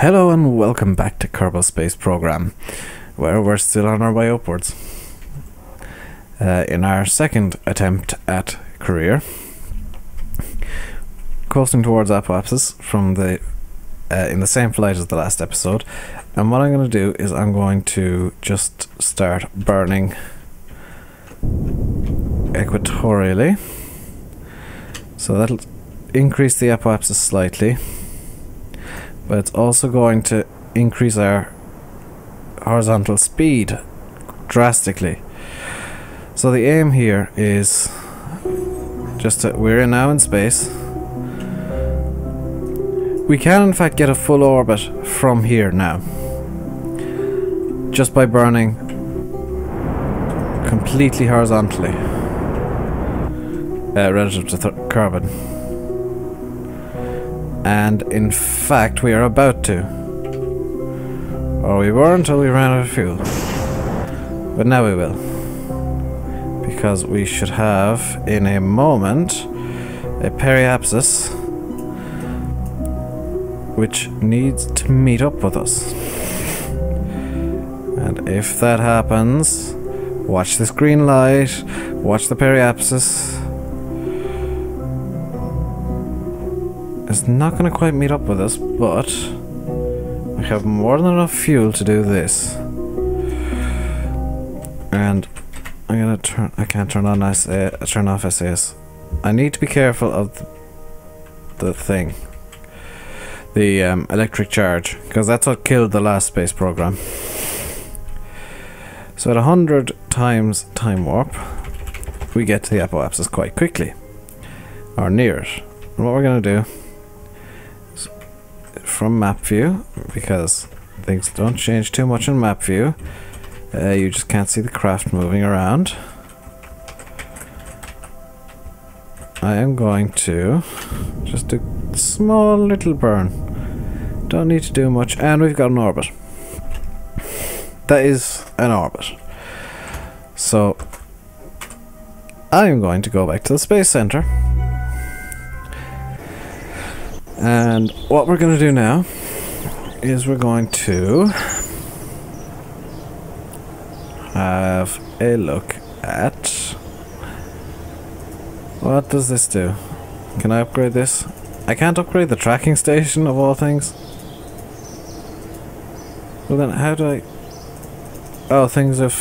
Hello and welcome back to Kerbal Space Program, where we're still on our way upwards. In our second attempt at career, coasting towards apoapsis from the in the same flight as the last episode, and what I'm going to do is I'm going to just start burning equatorially, so that'll increase the apoapsis slightly. But it's also going to increase our horizontal speed drastically. So the aim here is just that we're now in space. We can in fact get a full orbit from here now, just by burning completely horizontally relative to Kerbin. And in fact, we are about to. Or we were until we ran out of fuel. But now we will. Because we should have, in a moment, a periapsis which needs to meet up with us. And if that happens, watch this green light, watch the periapsis. It's not going to quite meet up with us, but we have more than enough fuel to do this. And I'm going to turn... I can't turn on turn off SAS. I need to be careful of the thing. The electric charge, because that's what killed the last space program. So at 100 times time warp, we get to the apoapsis quite quickly. Or near it. And what we're going to do... from map view, because things don't change too much in map view, you just can't see the craft moving around. I am going to just do a small little burn, don't need to do much, and we've got an orbit. That is an orbit. So I'm going to go back to the space center. And what we're going to do now is we're going to have a look at... what does this do? Can I upgrade this? I can't upgrade the tracking station of all things. Well then, how do I... oh, things have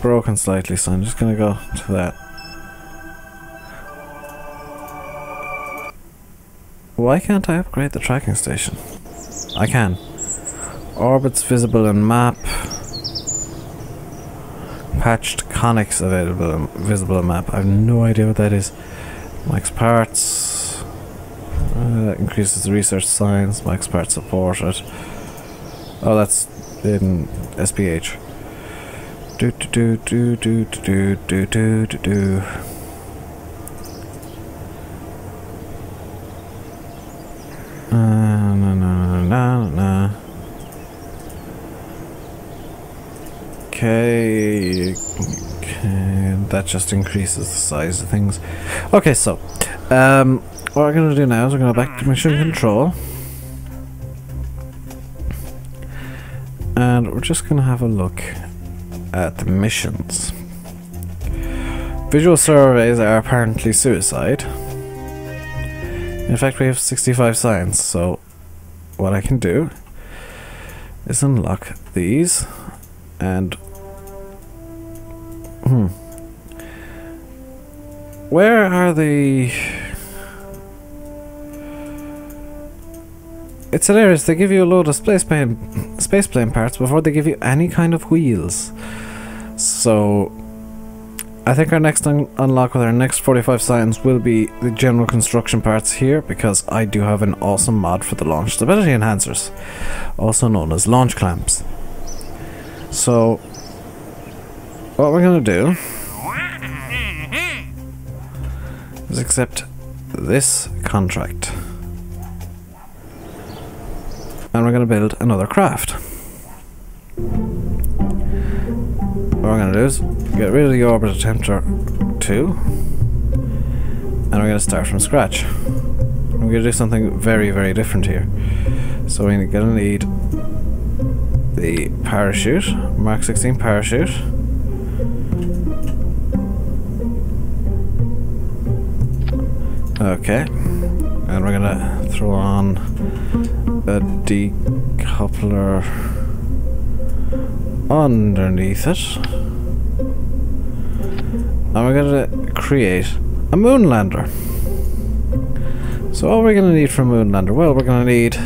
broken slightly, so I'm just going to go to that. Why can't I upgrade the tracking station? I can. Orbits visible in map. Patched conics available and visible in map. I have no idea what that is. Max parts. That increases the research science. Max parts supported. Oh, that's in SPH. Do do do do do do do do do. No. Okay, that just increases the size of things. Okay, so what we're gonna do now is we're gonna go back to mission control, and we're just gonna have a look at the missions. Visual surveys are apparently suicide. In fact, we have 65 science, so what I can do is unlock these and... where are the... it's hilarious, they give you a load of space plane parts before they give you any kind of wheels. So... I think our next unlock with our next 45 science will be the general construction parts here, because I do have an awesome mod for the launch stability enhancers, also known as launch clamps. So what we're gonna do is accept this contract, and we're gonna build another craft. What we're gonna do is get rid of the orbit attempter 2, and we're gonna start from scratch. We're gonna do something very, very different here. So we're going to need the parachute, Mark 16 parachute. Okay, and we're gonna throw on the decoupler underneath it, and we're gonna create a moon lander. So all we're gonna need for a moon lander, well, we're gonna need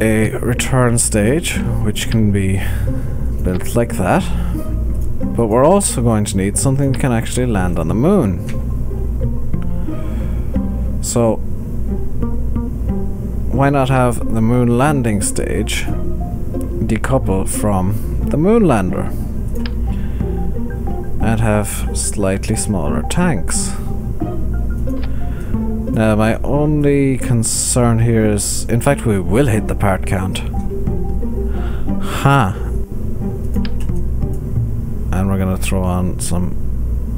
a return stage, which can be built like that. But we're also going to need something that can actually land on the moon. So why not have the moon landing stage decouple from the moon lander and have slightly smaller tanks? Now my only concern here is, in fact we will hit the part count. Huh. And we're going to throw on some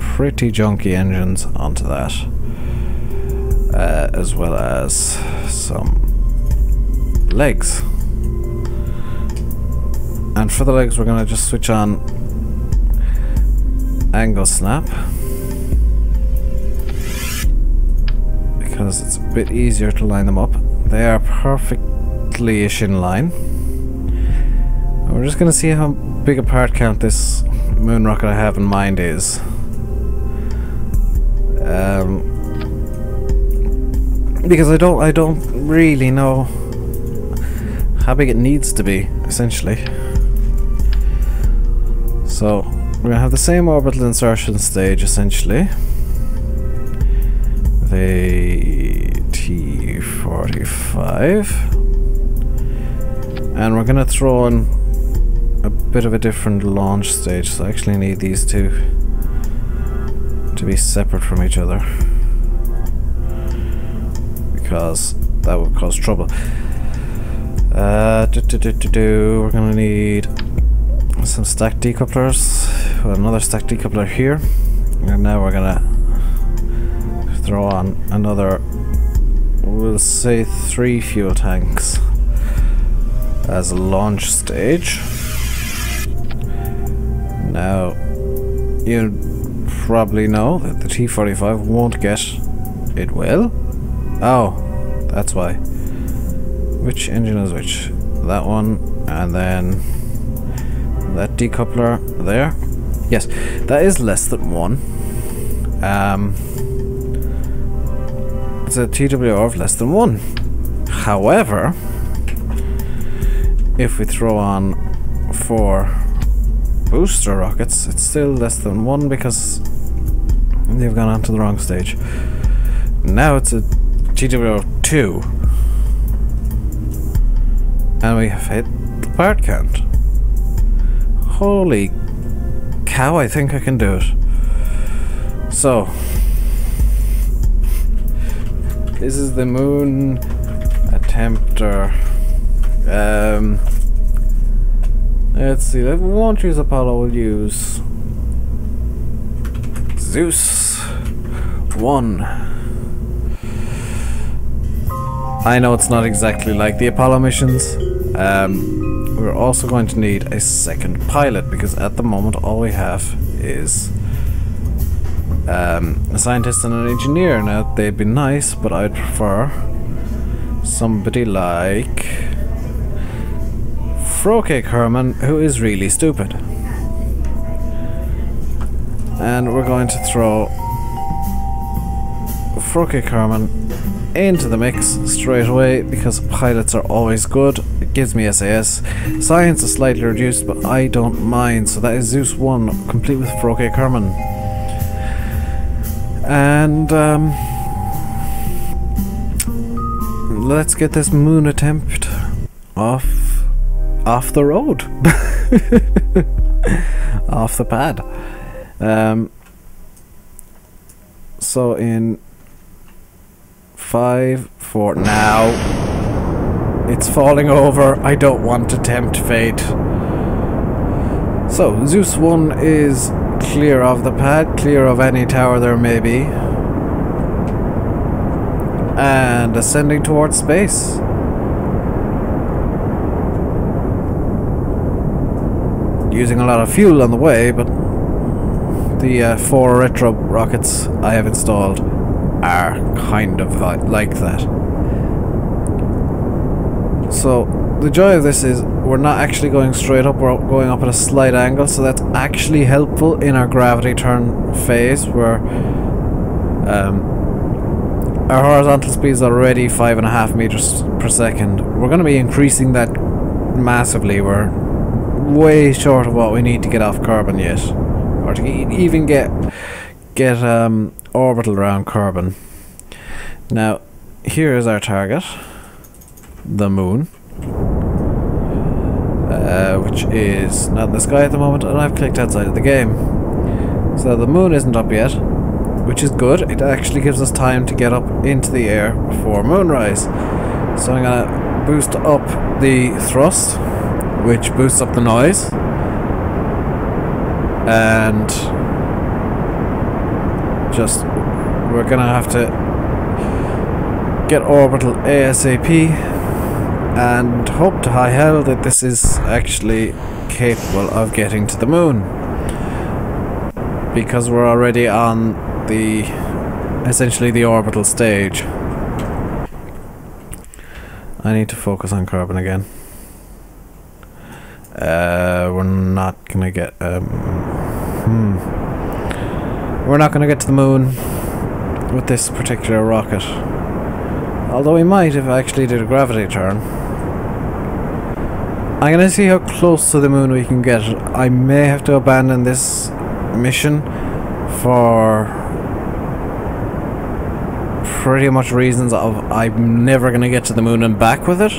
pretty junky engines onto that, as well as some legs. And for the legs we're going to just switch on angle snap, because it's a bit easier to line them up. They are perfectly-ish in line. And we're just going to see how big a part count this moon rocket I have in mind is. Because I don't really know how big it needs to be, essentially. So we're gonna have the same orbital insertion stage essentially. The T45, and we're gonna throw in a bit of a different launch stage, so I actually need these two to be separate from each other, because that would cause trouble. We're gonna need some stacked decouplers, well, another stacked decoupler here, and now we're gonna throw on another, we'll say 3 fuel tanks as a launch stage. Now, you probably know that the T-45 won't get... It will? Oh, that's why. Which engine is which? That one, and then that decoupler there. Yes, that is less than one. It's a TWR of less than one. However, if we throw on 4 booster rockets, it's still less than one because they've gone on to the wrong stage. Now it's a TWR2, and we have hit the part count. Holy cow, I think I can do it. So this is the moon attempter. Let's see, we won't use Apollo, we'll use Zeus 1. I know it's not exactly like the Apollo missions. We're also going to need a second pilot, because at the moment all we have is a scientist and an engineer. Now they'd be nice, but I'd prefer somebody like Jebediah Kerman, who is really stupid. And we're going to throw Jebediah Kerman into the mix straight away, because pilots are always good. It gives me SAS. Science is slightly reduced, but I don't mind. So that is Zeus 1, complete with Jebediah Kerman. And let's get this moon attempt off the road. Off the pad. So in 5, 4 now it's falling over. I don't want to tempt fate. So Zeus 1 is clear of the pad, clear of any tower there may be. and ascending towards space. Using a lot of fuel on the way, but the four retro rockets I have installed are kind of like that. So the joy of this is we're not actually going straight up, we're going up at a slight angle, so that's actually helpful in our gravity turn phase, where our horizontal speed is already 5.5 meters per second. We're going to be increasing that massively. We're way short of what we need to get off Kerbin yet, or to even get orbital around Kerbin. Now, here is our target, the moon, which is not in the sky at the moment, and I've clicked outside of the game. So the moon isn't up yet, which is good. It actually gives us time to get up into the air before moonrise. So I'm gonna boost up the thrust, which boosts up the noise, and just we're gonna have to get orbital ASAP and hope to high hell that this is actually capable of getting to the moon, because we're already on the essentially the orbital stage. I need to focus on Kerbin again. We're not gonna get we're not gonna get to the moon with this particular rocket, although we might if I actually did a gravity turn. I'm gonna see how close to the moon we can get. I may have to abandon this mission for pretty much reasons of I'm never gonna get to the moon and back with it.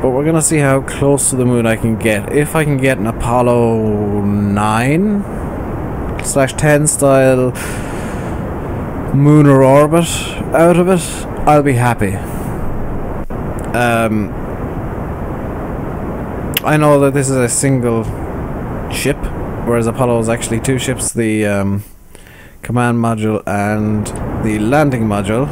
But we're gonna see how close to the moon I can get. If I can get an Apollo 9/10 style lunar orbit out of it, I'll be happy. I know that this is a single ship, whereas Apollo is actually two ships: the command module and the landing module.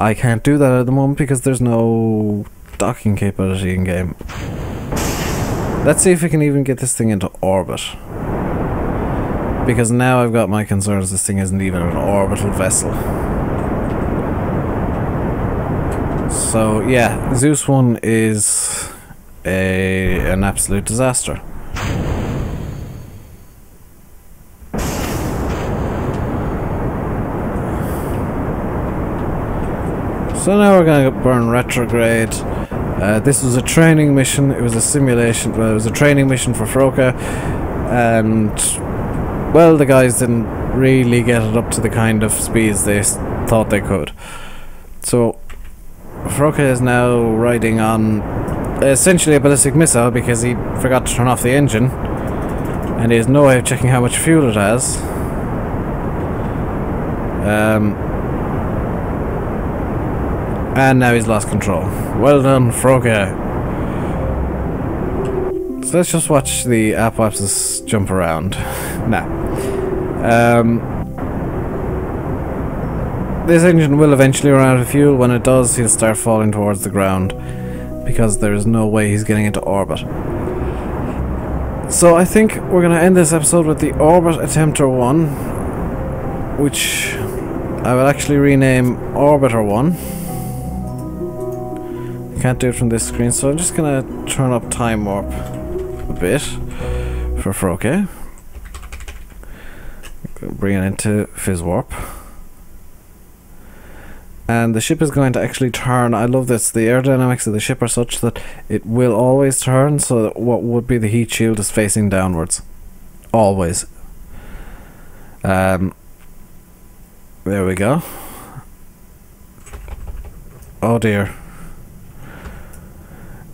I can't do that at the moment because there's no docking capability in game. Let's see if we can even get this thing into orbit, because now I've got my concerns. This thing isn't even an orbital vessel. So yeah, Zeus 1 is an absolute disaster. So now we're going to burn retrograde. This was a training mission. It was a simulation. Well, it was a training mission for Froka, and well, the guys didn't really get it up to the kind of speeds they thought they could. So Froka is now riding on essentially a ballistic missile because he forgot to turn off the engine, and he has no way of checking how much fuel it has. And now he's lost control. Well done, Froka. So let's just watch the Apoapsis jump around. Nah. This engine will eventually run out of fuel. When it does, he'll start falling towards the ground, because there is no way he's getting into orbit. So I think we're going to end this episode with the Orbit Attempter 1, which I will actually rename Orbiter 1. Can't do it from this screen, so I'm just gonna turn up time warp a bit for Froka. Bring it into fizz warp, and the ship is going to actually turn. I love this. The aerodynamics of the ship are such that it will always turn, so that what would be the heat shield is facing downwards, always. There we go. Oh dear.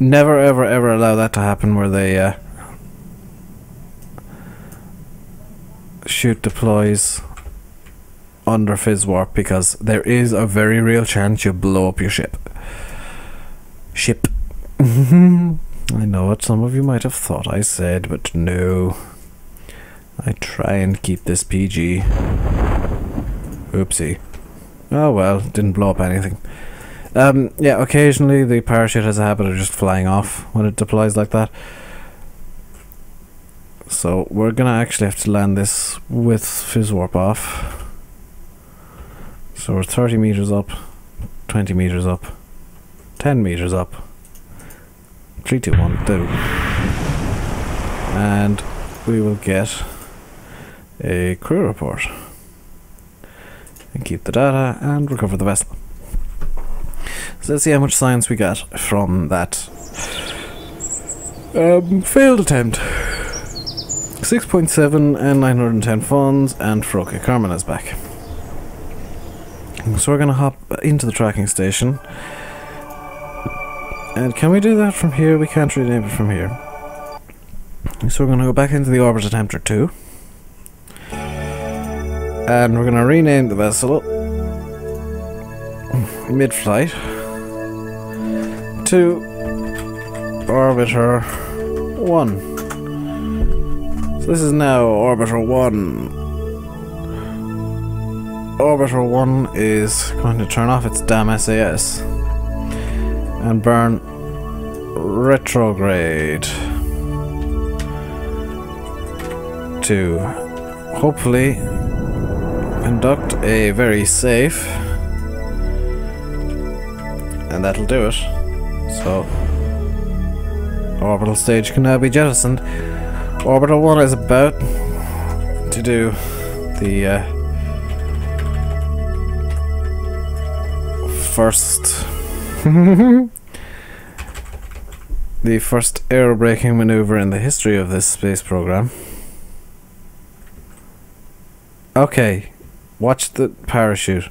Never ever ever allow that to happen where they shoot deploys under fizz warp, because there is a very real chance you blow up your ship. I know what some of you might have thought I said, but no. I try and keep this PG. Oopsie. Oh well, didn't blow up anything. Yeah, occasionally the parachute has a habit of just flying off when it deploys like that. So we're gonna actually have to land this with fizz warp off. So we're 30 meters up, 20 meters up, 10 meters up. 3, 2, 1, do. And we will get a crew report. And keep the data and recover the vessel. So let's see how much science we got from that failed attempt. 6.7 and 910 funds, and Froke Carmen is back. So we're going to hop into the tracking station. And can we do that from here? We can't rename it from here. So we're going to go back into the orbit attempter 2. And we're going to rename the vessel mid-flight to Orbiter 1. So this is now Orbiter 1. Orbiter 1 is going to turn off its damn SAS and burn retrograde to hopefully conduct a very safe, and that'll do it. So orbital stage can now be jettisoned. Orbiter 1 is about to do the first aerobraking maneuver in the history of this space program. Okay, watch the parachute.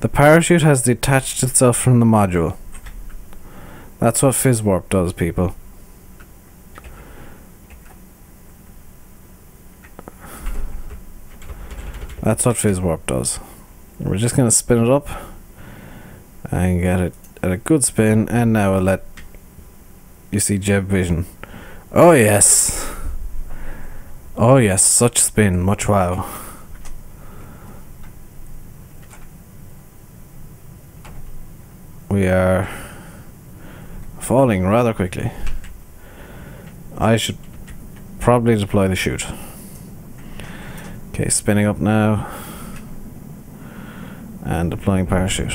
The parachute has detached itself from the module. That's what fizz warp does, people. That's what fizz warp does. We're just gonna spin it up and get it at a good spin, and now I'll let you see Jeb Vision. Oh yes! Oh yes, such spin, much wow. We are falling rather quickly. I should probably deploy the chute. Okay, spinning up now and deploying parachute.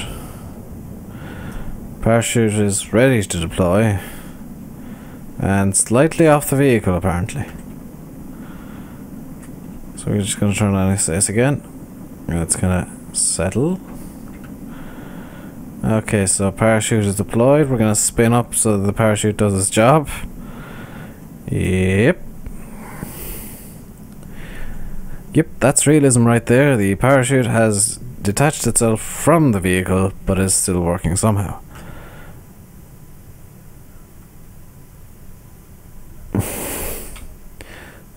Parachute is ready to deploy and slightly off the vehicle apparently. So we're just going to turn on SAS again and it's going to settle. Okay, so parachute is deployed. We're going to spin up so that the parachute does its job. Yep. Yep, that's realism right there. The parachute has detached itself from the vehicle but is still working somehow.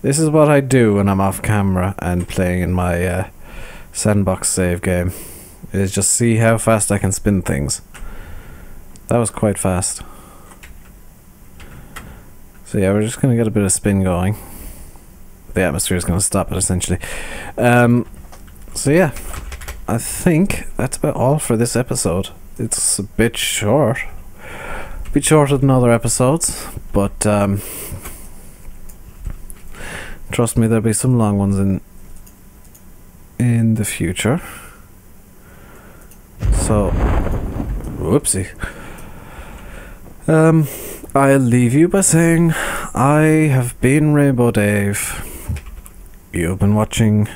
This is what I do when I'm off camera and playing in my sandbox save game, is just see how fast I can spin things. That was quite fast. So yeah, we're just going to get a bit of spin going. The atmosphere is going to stop it essentially. So yeah, I think that's about all for this episode. It's a bit short. A bit shorter than other episodes, but trust me, there'll be some long ones in the future. So, whoopsie. I'll leave you by saying I have been Rainbow Dave. You've been watching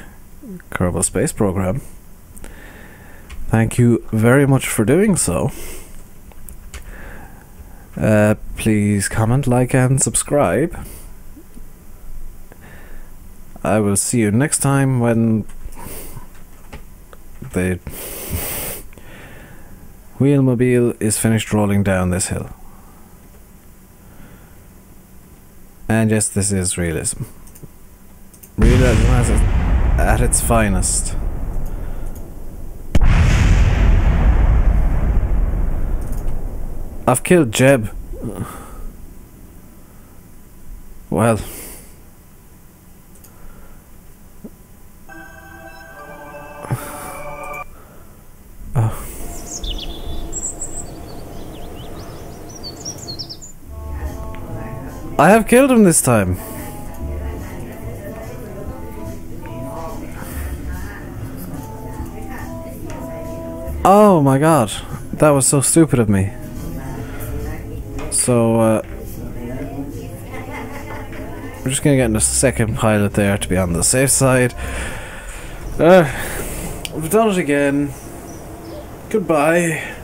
Kerbal Space Program. Thank you very much for doing so. Please comment, like, and subscribe. I will see you next time when the wheelmobile is finished rolling down this hill. And yes, this is realism. Realism at its finest. I've killed Jeb. Well... I have killed him this time. Oh my god, that was so stupid of me. So, we're just gonna get in a second pilot there to be on the safe side. We've done it again. Goodbye.